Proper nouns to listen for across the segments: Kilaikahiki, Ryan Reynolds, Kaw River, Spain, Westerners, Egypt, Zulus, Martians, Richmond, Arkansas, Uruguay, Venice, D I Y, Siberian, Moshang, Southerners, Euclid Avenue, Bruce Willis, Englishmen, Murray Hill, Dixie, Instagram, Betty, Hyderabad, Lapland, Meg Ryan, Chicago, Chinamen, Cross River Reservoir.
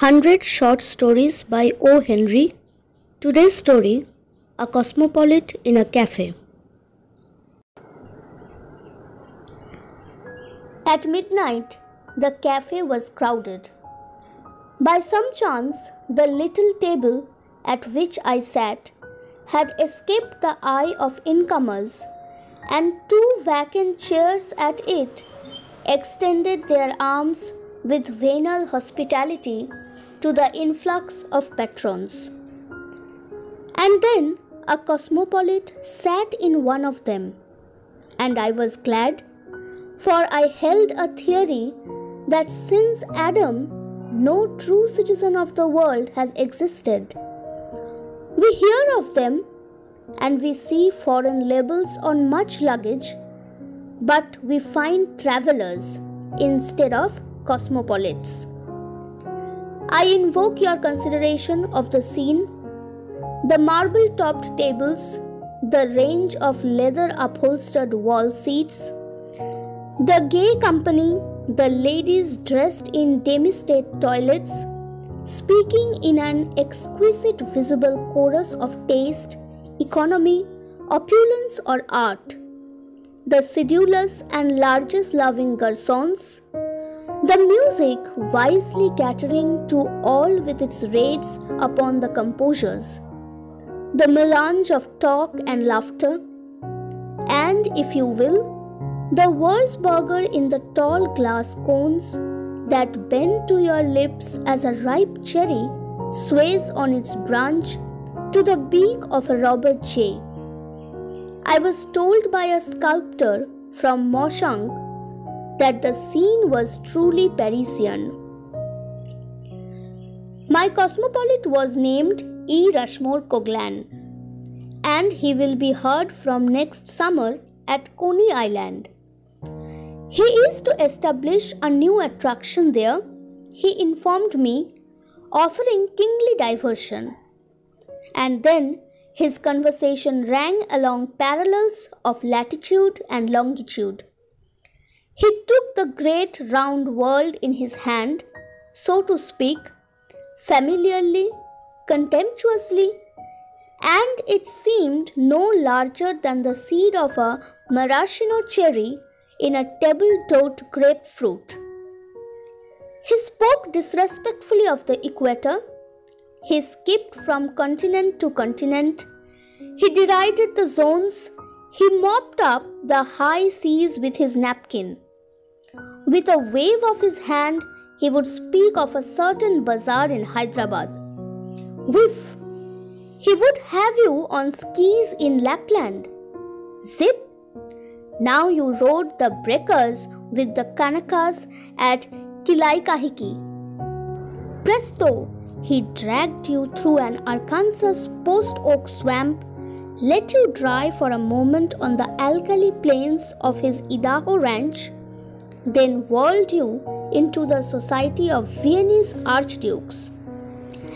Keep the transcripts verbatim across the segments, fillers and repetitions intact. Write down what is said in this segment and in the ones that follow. one hundred Short Stories by O. Henry. Today's story, A Cosmopolite in a Cafe. At midnight, the cafe was crowded. By some chance, the little table at which I sat had escaped the eye of incomers, and two vacant chairs at it extended their arms with venal hospitality to the influx of patrons. And then a cosmopolite sat in one of them, and I was glad, for I held a theory that since Adam, no true citizen of the world has existed. We hear of them, and we see foreign labels on much luggage, but we find travelers instead of cosmopolites. I invoke your consideration of the scene, the marble-topped tables, the range of leather-upholstered wall seats, the gay company, the ladies dressed in demi-state toilets, speaking in an exquisite visible chorus of taste, economy, opulence or art, the sedulous and largest loving garçons, the music wisely catering to all with its raids upon the composers, the melange of talk and laughter, and, if you will, the Würzburger in the tall glass cones that bend to your lips as a ripe cherry sways on its branch to the beak of a robber jay. I was told by a sculptor from Moshang that the scene was truly Parisian. My cosmopolite was named E. Rushmore Coglan, and he will be heard from next summer at Coney Island. He is to establish a new attraction there, he informed me, offering kingly diversion. And then his conversation rang along parallels of latitude and longitude. He took the great round world in his hand, so to speak, familiarly, contemptuously, and it seemed no larger than the seed of a maraschino cherry in a table-toed grapefruit. He spoke disrespectfully of the equator. He skipped from continent to continent. He derided the zones. He mopped up the high seas with his napkin. With a wave of his hand, he would speak of a certain bazaar in Hyderabad. Whiff! He would have you on skis in Lapland. Zip! Now you rode the breakers with the Kanakas at Kilaikahiki. Presto! He dragged you through an Arkansas post-oak swamp, let you dry for a moment on the alkali plains of his Idaho ranch, then whirled you into the society of Viennese archdukes.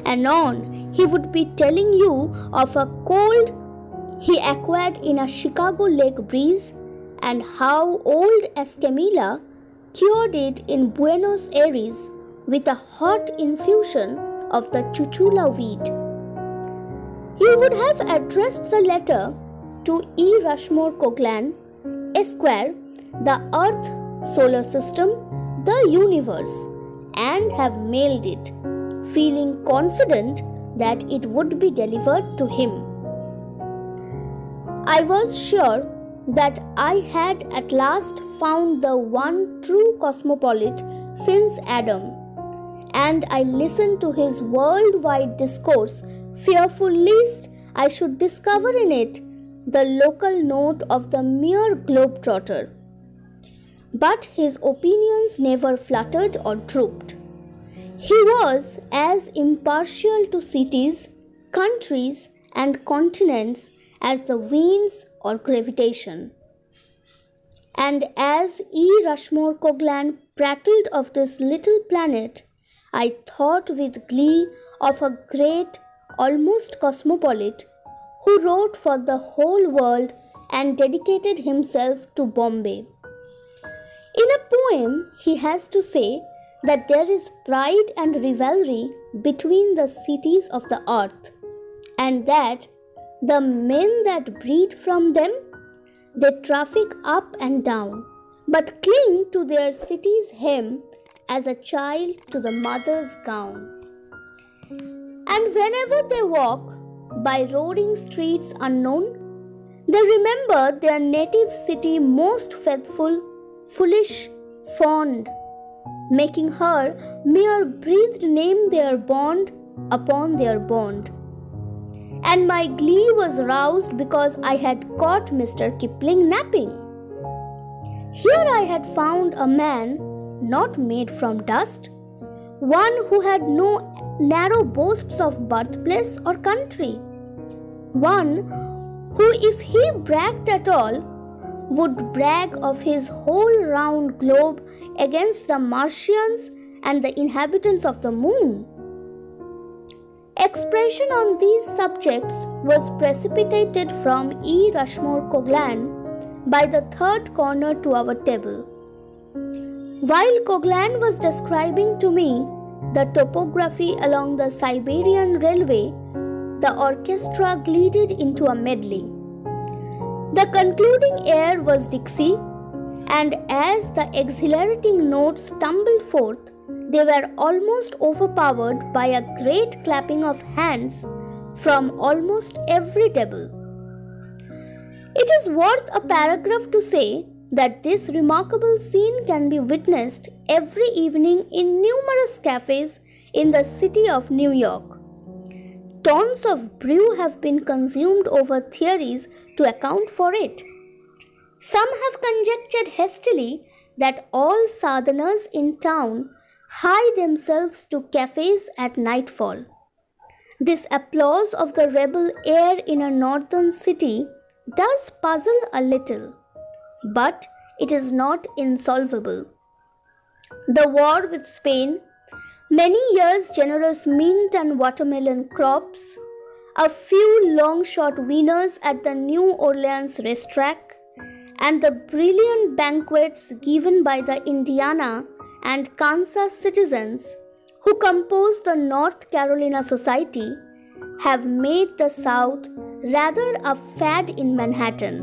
Anon, he would be telling you of a cold he acquired in a Chicago lake breeze and how old Escamilla cured it in Buenos Aires with a hot infusion of the chuchula weed. You would have addressed the letter to E. Rushmore Coglan, Esquire, the Earth, Solar System, the Universe, and have mailed it, feeling confident that it would be delivered to him. I was sure that I had at last found the one true cosmopolite since Adam, and I listened to his worldwide discourse, fearful lest I should discover in it the local note of the mere globetrotter. But his opinions never fluttered or drooped. He was as impartial to cities, countries, and continents as the winds or gravitation. And as E. Rushmore Coglan prattled of this little planet, I thought with glee of a great, almost cosmopolite, who wrote for the whole world and dedicated himself to Bombay. In a poem, he has to say that there is pride and rivalry between the cities of the earth, and that the men that breed from them, they traffic up and down, but cling to their city's hem as a child to the mother's gown. And whenever they walk by roaring streets unknown, they remember their native city most faithful, foolish, fond, making her mere breathed name their bond upon their bond. And my glee was roused because I had caught Mister Kipling napping. Here I had found a man not made from dust, one who had no narrow boasts of birthplace or country, one who, if he bragged at all, would brag of his whole round globe against the Martians and the inhabitants of the moon. Expression on these subjects was precipitated from E. Rushmore Coglan by the third corner to our table. While Coglan was describing to me the topography along the Siberian railway, the orchestra glided into a medley. The concluding air was Dixie, and as the exhilarating notes tumbled forth, they were almost overpowered by a great clapping of hands from almost every table. It is worth a paragraph to say that this remarkable scene can be witnessed every evening in numerous cafes in the city of New York. Tons of brew have been consumed over theories to account for it. Some have conjectured hastily that all Southerners in town hie themselves to cafes at nightfall. This applause of the rebel air in a northern city does puzzle a little, but it is not insolvable. The war with Spain, many years' generous mint and watermelon crops, a few long-shot winners at the New Orleans racetrack, and the brilliant banquets given by the Indiana and Kansas citizens who compose the North Carolina Society have made the South rather a fad in Manhattan.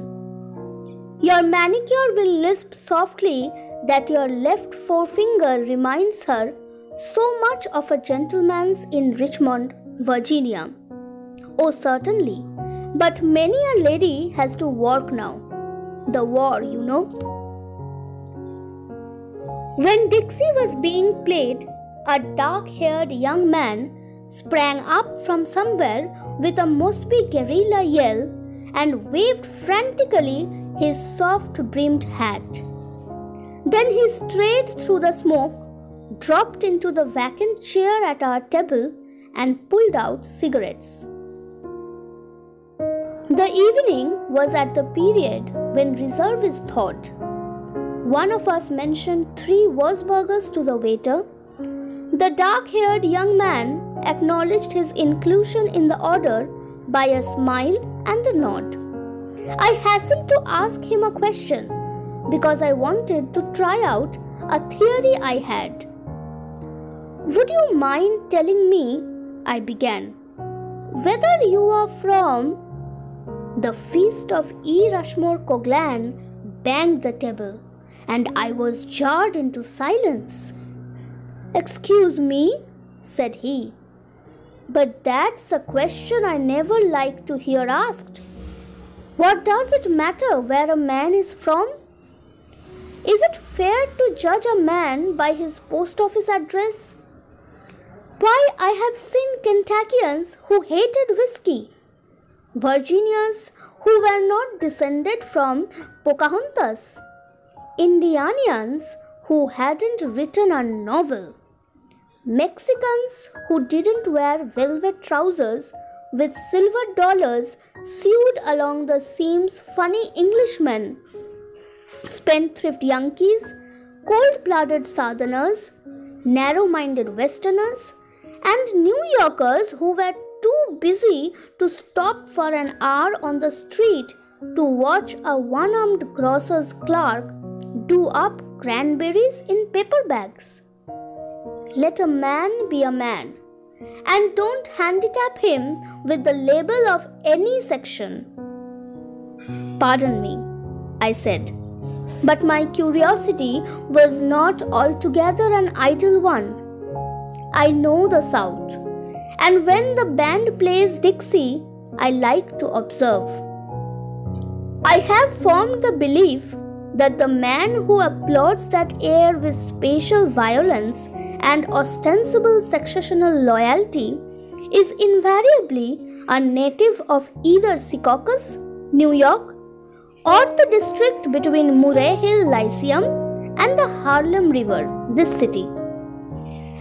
Your manicure will lisp softly that your left forefinger reminds her so much of a gentleman's in Richmond, Virginia. Oh, certainly, but many a lady has to work now. The war, you know. When Dixie was being played, a dark-haired young man sprang up from somewhere with a Mosby guerrilla yell and waved frantically his soft-brimmed hat. Then he strayed through the smoke, dropped into the vacant chair at our table, and pulled out cigarettes. The evening was at the period when reserve is thought. One of us mentioned three Wurzburgers to the waiter. The dark-haired young man acknowledged his inclusion in the order by a smile and a nod. I hastened to ask him a question because I wanted to try out a theory I had. "Would you mind telling me," I began, "whether you are from—" The fist of E. Rushmore Coglan banged the table, and I was jarred into silence. "Excuse me," said he, "but that's a question I never like to hear asked. What does it matter where a man is from? Is it fair to judge a man by his post office address? Why, I have seen Kentuckians who hated whiskey, Virginians who were not descended from Pocahontas, Indianians who hadn't written a novel, Mexicans who didn't wear velvet trousers with silver dollars sewed along the seams, funny Englishmen, spendthrift Yankees, cold-blooded Southerners, narrow-minded Westerners, and New Yorkers who were too busy to stop for an hour on the street to watch a one-armed grocer's clerk do up cranberries in paper bags. Let a man be a man, and don't handicap him with the label of any section. Pardon me, I said, but my curiosity was not altogether an idle one. I know the South, and when the band plays Dixie, I like to observe. I have formed the belief that the man who applauds that air with spatial violence and ostensible sectional loyalty is invariably a native of either Secaucus, New York, or the district between Murray Hill Lyceum and the Harlem River, this city.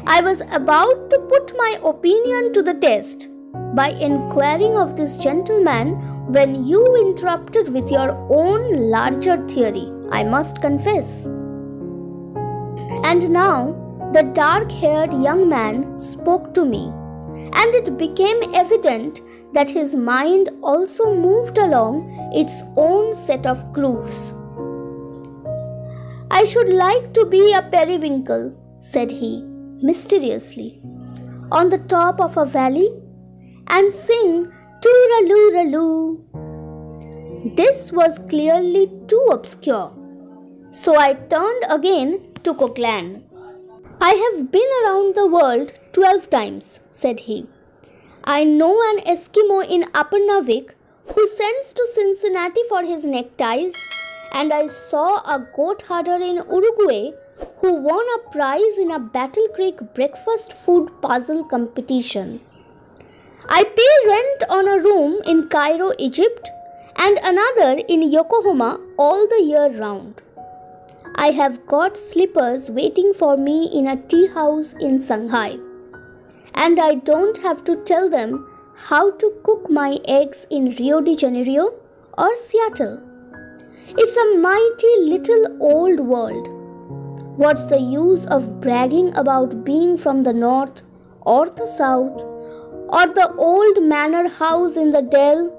I was about to put my opinion to the test by inquiring of this gentleman when you interrupted with your own larger theory, I must confess. And now the dark-haired young man spoke to me, and it became evident that his mind also moved along its own set of grooves. I should like to be a periwinkle, said he, mysteriously, on the top of a valley, and sing tooraloo-raloo. This was clearly too obscure, so I turned again to Coglan. I have been around the world twelve times, said he. I know an Eskimo in Upernavik who sends to Cincinnati for his neckties, and I saw a goat herder in Uruguay who won a prize in a Battle Creek breakfast food puzzle competition. I pay rent on a room in Cairo, Egypt, and another in Yokohama all the year round. I have got slippers waiting for me in a tea house in Shanghai, and I don't have to tell them how to cook my eggs in Rio de Janeiro or Seattle. It's a mighty little old world. What's the use of bragging about being from the north or the south, or the old manor house in the Dell,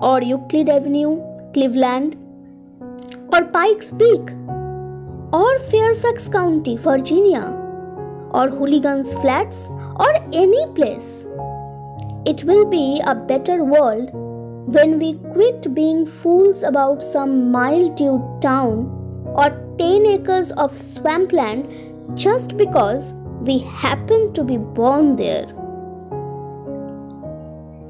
or Euclid Avenue, Cleveland, or Pikes Peak, or Fairfax County, Virginia, or Hooligan's Flats, or any place? It will be a better world when we quit being fools about some mildewed town or ten acres of swampland just because we happen to be born there.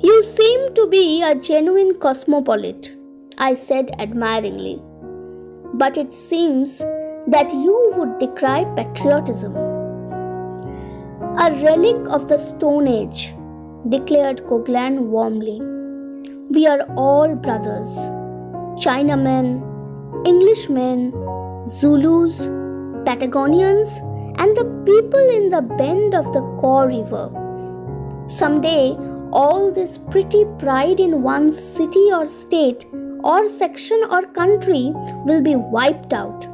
You seem to be a genuine cosmopolite, I said admiringly, but it seems that you would decry patriotism. A relic of the Stone Age, declared Coglan warmly. We are all brothers, Chinamen, Englishmen, Zulus, Patagonians, and the people in the bend of the Kaw River. Someday, all this pretty pride in one's city or state or section or country will be wiped out,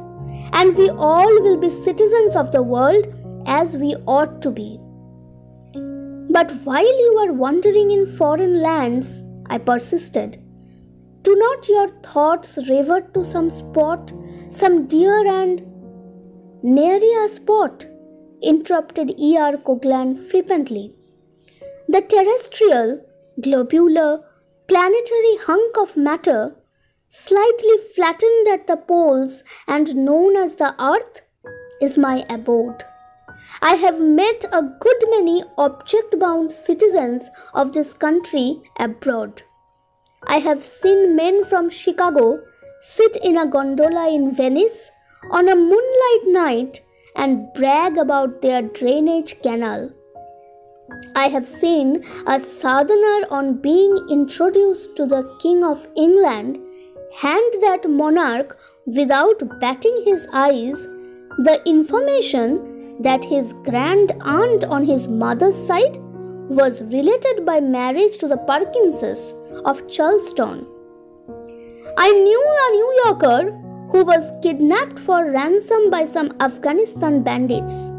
and we all will be citizens of the world as we ought to be. But while you are wandering in foreign lands, I persisted, do not your thoughts revert to some spot, some dear and... Nary a spot, interrupted E R Coglan flippantly. The terrestrial, globular, planetary hunk of matter, slightly flattened at the poles and known as the Earth, is my abode. I have met a good many object-bound citizens of this country abroad. I have seen men from Chicago sit in a gondola in Venice on a moonlight night and brag about their drainage canal. I have seen a southerner on being introduced to the King of England hand that monarch without batting his eyes the information that his grand aunt on his mother's side was related by marriage to the Parkinses of Charleston. I knew a New Yorker who was kidnapped for ransom by some Afghanistan bandits.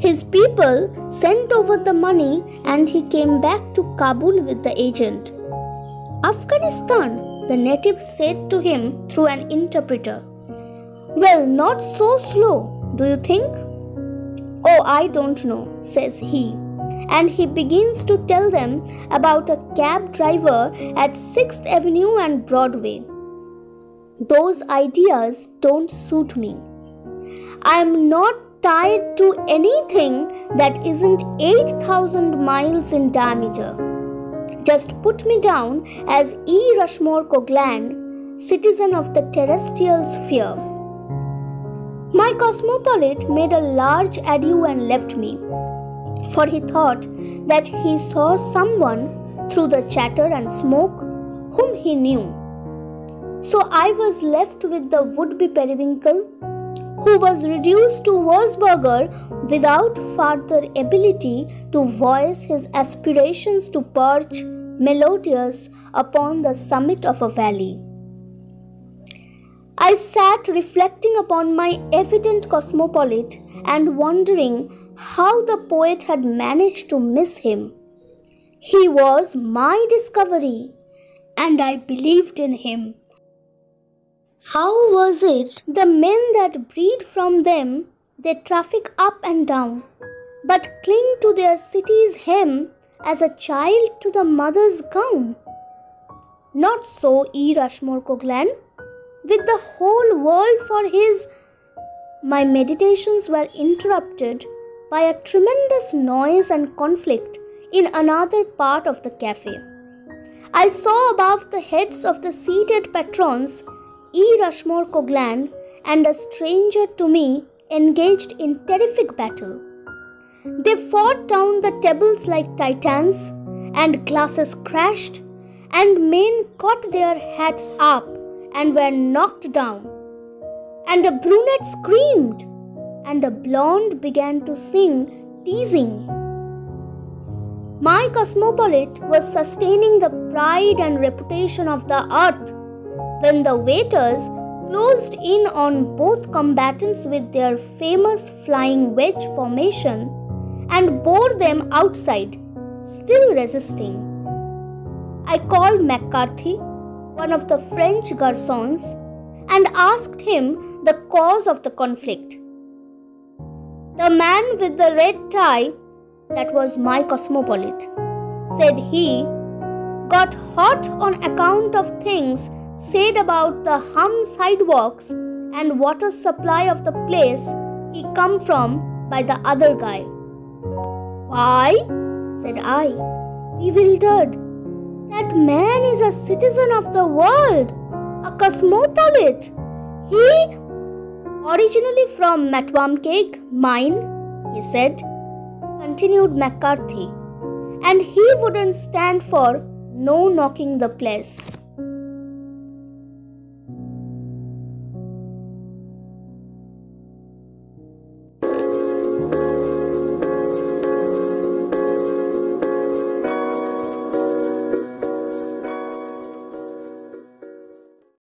His people sent over the money and he came back to Kabul with the agent. Afghanistan, the native said to him through an interpreter. Well, not so slow, do you think? "Oh, I don't know," says he. And he begins to tell them about a cab driver at sixth Avenue and Broadway. "Those ideas don't suit me. I am not tied to anything that isn't eight thousand miles in diameter. Just put me down as E. Rushmore Coglan, citizen of the terrestrial sphere." My cosmopolite made a large adieu and left me, for he thought that he saw someone through the chatter and smoke whom he knew. So I was left with the would-be periwinkle, who was reduced to Wurzburger without further ability to voice his aspirations to perch melodious upon the summit of a valley. I sat reflecting upon my evident cosmopolite and wondering how the poet had managed to miss him. He was my discovery, and I believed in him. How was it the men that breed from them, they traffic up and down, but cling to their city's hem as a child to the mother's gown? Not so E. Rushmore Coglan. With the whole world for his, my meditations were interrupted by a tremendous noise and conflict in another part of the cafe. I saw above the heads of the seated patrons E. Rushmore Coglan and a stranger to me engaged in terrific battle. They fought down the tables like titans, and glasses crashed, and men caught their hats up and were knocked down. And a brunette screamed, and a blonde began to sing, teasing. My cosmopolite was sustaining the pride and reputation of the earth, when the waiters closed in on both combatants with their famous flying wedge formation and bore them outside, still resisting. I called McCarthy, one of the French garçons, and asked him the cause of the conflict. The man with the red tie, that was my cosmopolite, said he, got hot on account of things said about the hum sidewalks and water supply of the place he come from by the other guy. "Why?" said I, bewildered. "That man is a citizen of the world, a cosmopolite. He originally from Matwamkeag, mine," he said, continued McCarthy, "and he wouldn't stand for no knocking the place."